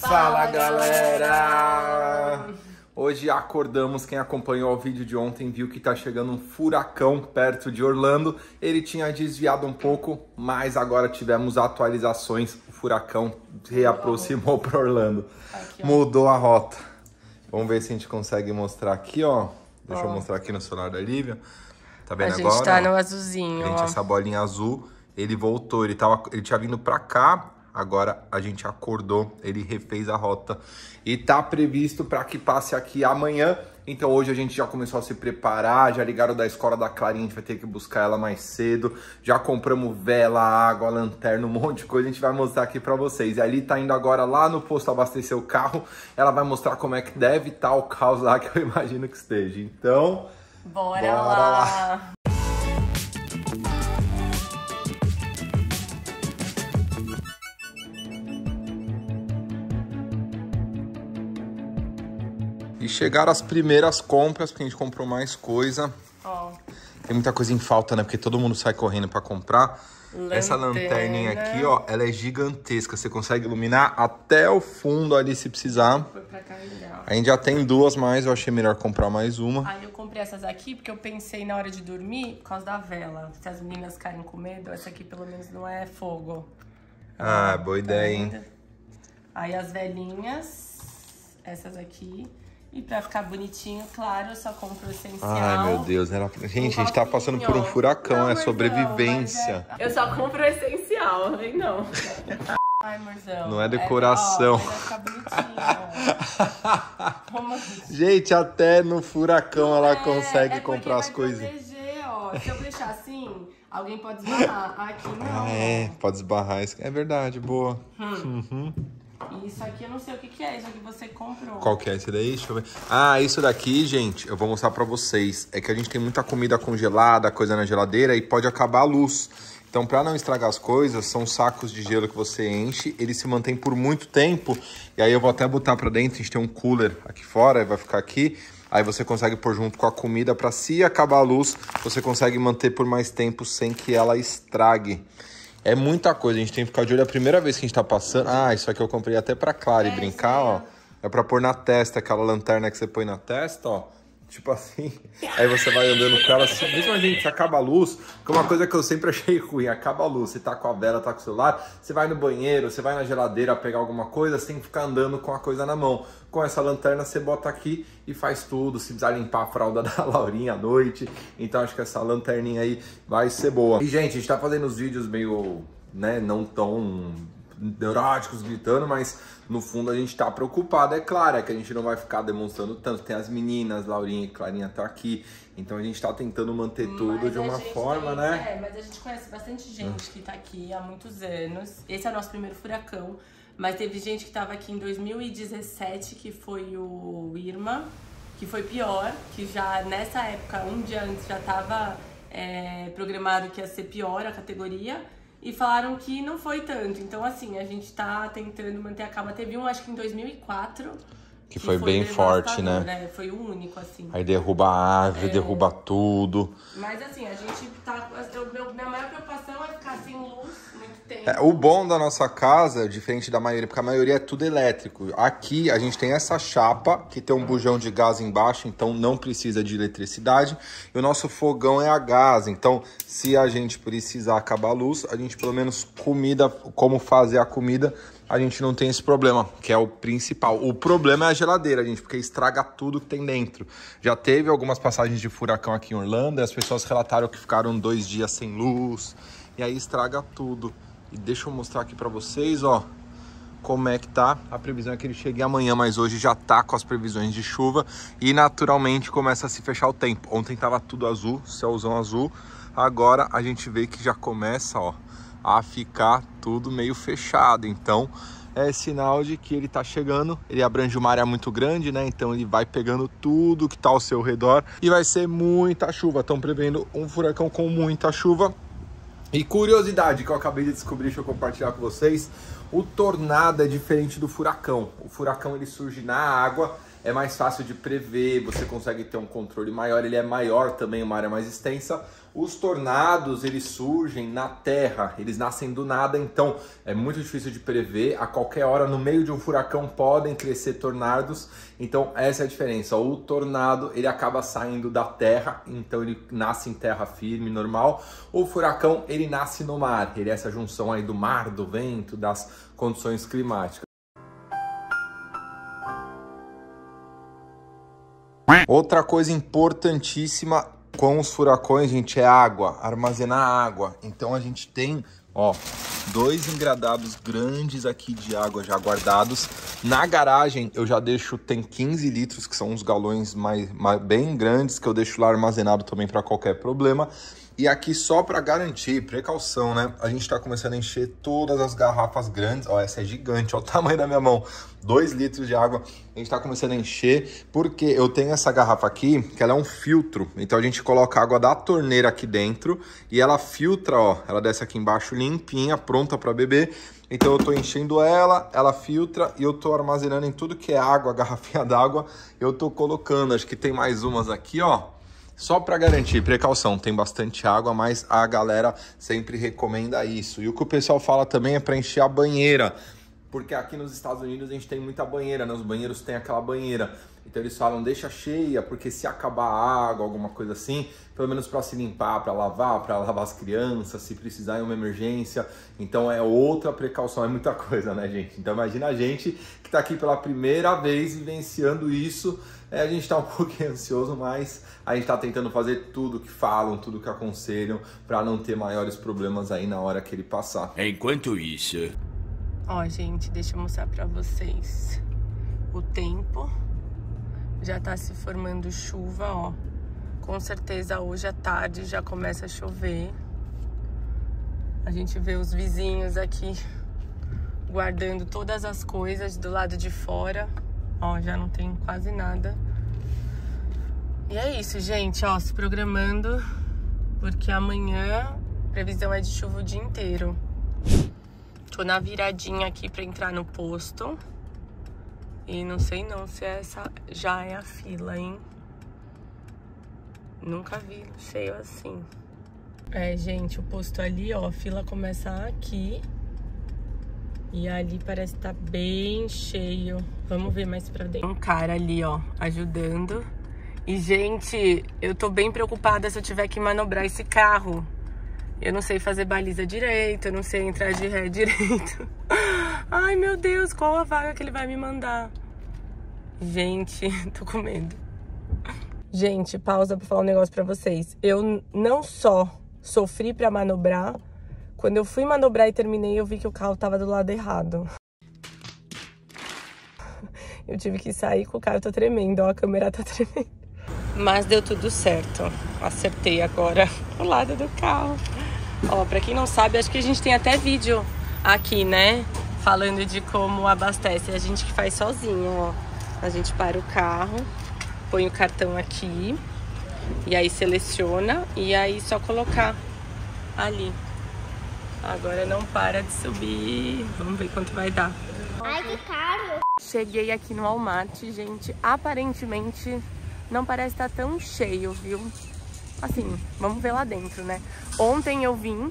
Fala, galera! Hoje acordamos, quem acompanhou o vídeo de ontem viu que tá chegando um furacão perto de Orlando. Ele tinha desviado um pouco, mas agora tivemos atualizações. O furacão reaproximou para Orlando. Aqui, mudou a rota. Vamos ver se a gente consegue mostrar aqui, ó. Deixa eu mostrar aqui no celular da Lívia. Tá vendo agora? A gente tá no azulzinho, gente, ó. Essa bolinha azul, ele voltou, ele tinha vindo pra cá. Agora a gente acordou, ele refez a rota e tá previsto para que passe aqui amanhã. Então hoje a gente já começou a se preparar, já ligaram da escola da Clarinha, a gente vai ter que buscar ela mais cedo. Já compramos vela, água, lanterna, um monte de coisa, a gente vai mostrar aqui para vocês. E ali tá indo agora lá no posto abastecer o carro, ela vai mostrar como é que deve estar o caos lá que eu imagino que esteja. Então, bora lá! E chegaram as primeiras compras, porque a gente comprou mais coisa. Ó. Tem muita coisa em falta, né? Porque todo mundo sai correndo pra comprar. Lanterna. Essa lanterninha aqui, ó, ela é gigantesca. Você consegue iluminar até o fundo ali, se precisar. Foi pra carregar. A gente já tem duas mais, eu achei melhor comprar mais uma. Aí eu comprei essas aqui, porque eu pensei na hora de dormir, por causa da vela. Se as meninas caem com medo, essa aqui pelo menos não é fogo. Ah, boa ideia, hein? Aí as velinhas, essas aqui. E pra ficar bonitinho, claro, eu só compro o essencial. Ai, meu Deus. Ela... Gente, a gente tá passando por um furacão, não, é sobrevivência. Não, eu só compro o essencial, hein? Não. Ai, amorzão. Não é decoração. Vai ficar bonitinho. Gente, até no furacão ela consegue comprar as coisinhas. Se eu deixar assim, alguém pode esbarrar. Aqui não. Ah, é, pode esbarrar. É verdade, boa. Isso aqui eu não sei o que é, isso aqui você comprou. Qual que é esse daí? Deixa eu ver. Ah, isso daqui, gente, eu vou mostrar pra vocês. É que a gente tem muita comida congelada, coisa na geladeira e pode acabar a luz. Então, pra não estragar as coisas, são sacos de gelo que você enche. Ele se mantém por muito tempo. E aí eu vou até botar pra dentro, a gente tem um cooler aqui fora, vai ficar aqui. Aí você consegue pôr junto com a comida pra se acabar a luz, você consegue manter por mais tempo sem que ela estrague. É muita coisa, a gente tem que ficar de olho. A primeira vez que a gente tá passando... Ah, isso aqui eu comprei até pra Clara e brincar, ó. É pra pôr na testa, aquela lanterna que você põe na testa, ó. Tipo assim. Aí você vai olhando com ela. Mesmo a gente, se acaba a luz, que é uma coisa que eu sempre achei ruim. Acaba a luz, você tá com a vela, tá com o celular, você vai no banheiro, você vai na geladeira pegar alguma coisa, você tem que ficar andando com a coisa na mão. Com essa lanterna você bota aqui e faz tudo. Se precisar limpar a fralda da Laurinha à noite. Então acho que essa lanterninha aí vai ser boa. E gente, a gente tá fazendo os vídeos meio, né, não tão neuróticos, gritando, mas no fundo a gente tá preocupado, é claro, é que a gente não vai ficar demonstrando tanto, tem as meninas, Laurinha e Clarinha tá aqui, então a gente tá tentando manter tudo de uma forma, né? É, mas a gente conhece bastante gente que tá aqui há muitos anos, esse é o nosso primeiro furacão, mas teve gente que tava aqui em 2017, que foi o Irma, que foi pior, que já nessa época, um dia antes, já tava programado que ia ser pior a categoria, e falaram que não foi tanto. Então, assim, a gente tá tentando manter a calma. Teve um, acho que em 2004. Que foi bem forte, né? Foi o único, assim. Aí derruba a árvore, derruba tudo. Mas, assim, a gente tá... Minha maior preocupação é ficar sem luz muito tempo. É, o bom da nossa casa, diferente da maioria, porque a maioria é tudo elétrico. Aqui, a gente tem essa chapa, que tem um bujão de gás embaixo, então não precisa de eletricidade. E o nosso fogão é a gás. Então, se a gente precisar acabar a luz, a gente, pelo menos, comida, como fazer a comida... A gente não tem esse problema, que é o principal. O problema é a geladeira, gente, porque estraga tudo que tem dentro. Já teve algumas passagens de furacão aqui em Orlando, e as pessoas relataram que ficaram 2 dias sem luz, e aí estraga tudo. E deixa eu mostrar aqui pra vocês, ó, como é que tá. A previsão é que ele chegue amanhã, mas hoje já tá com as previsões de chuva, e naturalmente começa a se fechar o tempo. Ontem tava tudo azul, céuzão azul, agora a gente vê que já começa, ó, a ficar tudo meio fechado, então é sinal de que ele tá chegando, ele abrange uma área muito grande, né, então ele vai pegando tudo que tá ao seu redor e vai ser muita chuva, estão prevendo um furacão com muita chuva. E curiosidade que eu acabei de descobrir, deixa eu compartilhar com vocês, o tornado é diferente do furacão, o furacão ele surge na água, é mais fácil de prever, você consegue ter um controle maior, ele é maior também, uma área mais extensa. O Os tornados, eles surgem na terra, eles nascem do nada, então é muito difícil de prever. A qualquer hora, no meio de um furacão, podem crescer tornados. Então essa é a diferença. O tornado, ele acaba saindo da terra, então ele nasce em terra firme, normal. O furacão, ele nasce no mar, ele é essa junção aí do mar, do vento, das condições climáticas. Outra coisa importantíssima com os furacões, gente, é água, armazenar água. Então a gente tem, ó, 2 engradados grandes aqui de água já guardados. Na garagem eu já deixo, tem 15 litros, que são uns galões mais bem grandes, que eu deixo lá armazenado também para qualquer problema. E aqui só para garantir, precaução, né? A gente tá começando a encher todas as garrafas grandes. Ó, essa é gigante, ó o tamanho da minha mão. 2 litros de água. A gente tá começando a encher, porque eu tenho essa garrafa aqui, que ela é um filtro. Então a gente coloca a água da torneira aqui dentro e ela filtra, ó. Ela desce aqui embaixo limpinha, pronta para beber. Então eu tô enchendo ela, ela filtra e eu tô armazenando em tudo que é água, garrafinha d'água. Eu tô colocando, acho que tem mais umas aqui, ó. Só para garantir, precaução, tem bastante água, mas a galera sempre recomenda isso. E o que o pessoal fala também é para encher a banheira, porque aqui nos Estados Unidos a gente tem muita banheira, né? Os banheiros têm aquela banheira. Então eles falam, deixa cheia, porque se acabar a água, alguma coisa assim, pelo menos para se limpar, para lavar as crianças, se precisar em uma emergência. Então é outra precaução, é muita coisa, né, gente? Então imagina a gente que tá aqui pela primeira vez vivenciando isso. A gente tá um pouquinho ansioso, mas a gente tá tentando fazer tudo que falam, tudo que aconselham, para não ter maiores problemas aí na hora que ele passar. Enquanto isso... Ó, gente, deixa eu mostrar pra vocês o tempo. Já tá se formando chuva, ó. Com certeza hoje à tarde já começa a chover. A gente vê os vizinhos aqui guardando todas as coisas do lado de fora. Ó, já não tem quase nada. E é isso, gente, ó, se programando, porque amanhã a previsão é de chuva o dia inteiro. Tô na viradinha aqui pra entrar no posto. E não sei não se essa já é a fila, hein? Nunca vi cheio assim. É, gente, o posto ali, ó, a fila começa aqui. E ali parece que tá bem cheio. Vamos ver mais pra dentro. Um cara ali, ó, ajudando. E, gente, eu tô bem preocupada se eu tiver que manobrar esse carro. Eu não sei fazer baliza direito, eu não sei entrar de ré direito. Ai, meu Deus, qual a vaga que ele vai me mandar? Gente, tô com medo. Gente, pausa pra falar um negócio pra vocês. Eu não só sofri pra manobrar, quando eu fui manobrar e terminei, eu vi que o carro tava do lado errado. Eu tive que sair com o carro, tá tremendo, ó, a câmera tá tremendo. Mas deu tudo certo, acertei agora o lado do carro. Ó, pra quem não sabe, acho que a gente tem até vídeo aqui, né? Falando de como abastece, a gente que faz sozinho, ó. A gente para o carro, põe o cartão aqui, e aí seleciona, e aí só colocar ali. Agora não para de subir. Vamos ver quanto vai dar. Ai, que caro! Cheguei aqui no Walmart, gente. Aparentemente não parece estar tão cheio, viu? Assim, vamos ver lá dentro, né? Ontem eu vim,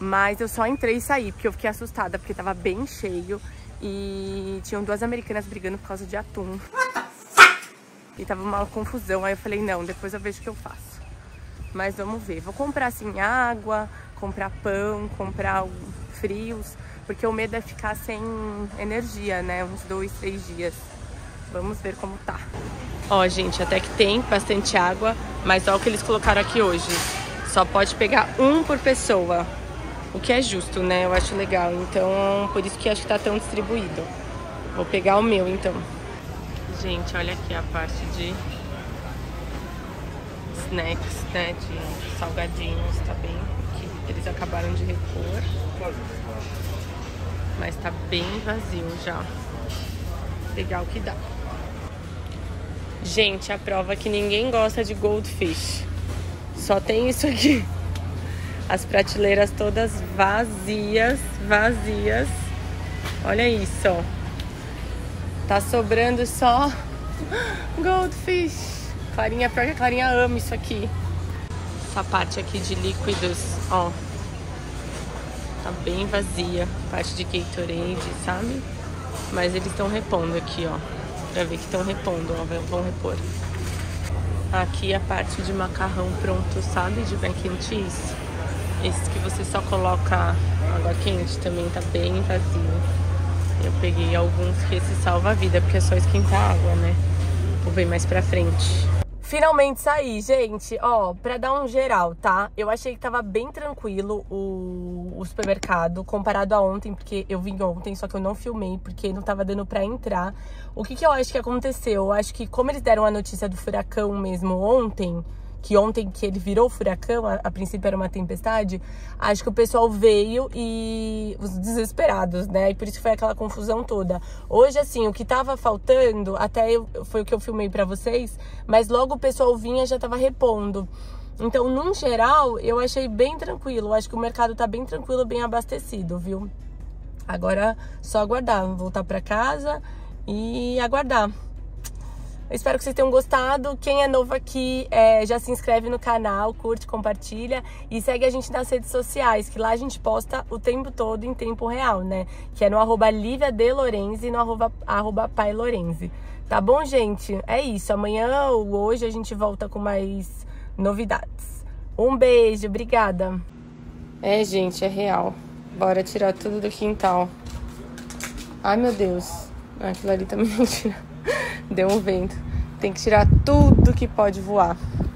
mas eu só entrei e saí, porque eu fiquei assustada, porque tava bem cheio. E tinham 2 americanas brigando por causa de atum. E tava uma confusão. Aí eu falei, não, depois eu vejo o que eu faço. Mas vamos ver. Vou comprar, assim, água, comprar pão, comprar frios, porque o medo é ficar sem energia, né? Uns 2, 3 dias. Vamos ver como tá. Ó, gente, até que tem bastante água, mas olha o que eles colocaram aqui hoje. Só pode pegar 1 por pessoa, o que é justo, né? Eu acho legal, então por isso que acho que tá tão distribuído. Vou pegar o meu, então. Gente, olha aqui a parte de snacks, né? De salgadinhos, tá bem? Que eles acabaram de repor. Mas tá bem vazio já. Pegar o que dá. Gente, a prova é que ninguém gosta de Goldfish. Só tem isso aqui. As prateleiras todas vazias, vazias. Olha isso, ó. Tá sobrando só Goldfish. Clarinha, pior que a Clarinha ama isso aqui. Essa parte aqui de líquidos, ó, tá bem vazia, parte de Gatorade, sabe? Mas eles estão repondo aqui, ó. Pra ver que estão repondo, ó, vão repor. Aqui a parte de macarrão pronto, sabe? De mac and cheese. Esse que você só coloca água quente também tá bem vazio. Eu peguei alguns que esse salva a vida, porque é só esquentar a água, né? Vou ver mais pra frente. Finalmente saí, gente. Ó, pra dar um geral, tá? Eu achei que tava bem tranquilo o supermercado, comparado a ontem, porque eu vim ontem, só que eu não filmei, porque não tava dando pra entrar. O que eu acho que aconteceu? Eu acho que como eles deram a notícia do furacão mesmo ontem, que ontem que ele virou furacão, a princípio era uma tempestade, acho que o pessoal veio e... os desesperados, né? E por isso foi aquela confusão toda. Hoje, assim, o que tava faltando, até foi o que eu filmei pra vocês, mas logo o pessoal vinha e já tava repondo. Então, num geral, eu achei bem tranquilo. Acho que o mercado tá bem tranquilo, bem abastecido, viu? Agora, só aguardar. Voltar pra casa e aguardar. Espero que vocês tenham gostado. Quem é novo aqui, já se inscreve no canal, curte, compartilha e segue a gente nas redes sociais, que lá a gente posta o tempo todo em tempo real, né? Que é no @LíviaDelorenze e no @Pai Lorenze. Tá bom, gente? É isso. Amanhã ou hoje a gente volta com mais novidades. Um beijo, obrigada. É, gente, é real. Bora tirar tudo do quintal. Ai, meu Deus. Aquilo ali também não tira. Deu um vento. Tem que tirar tudo que pode voar.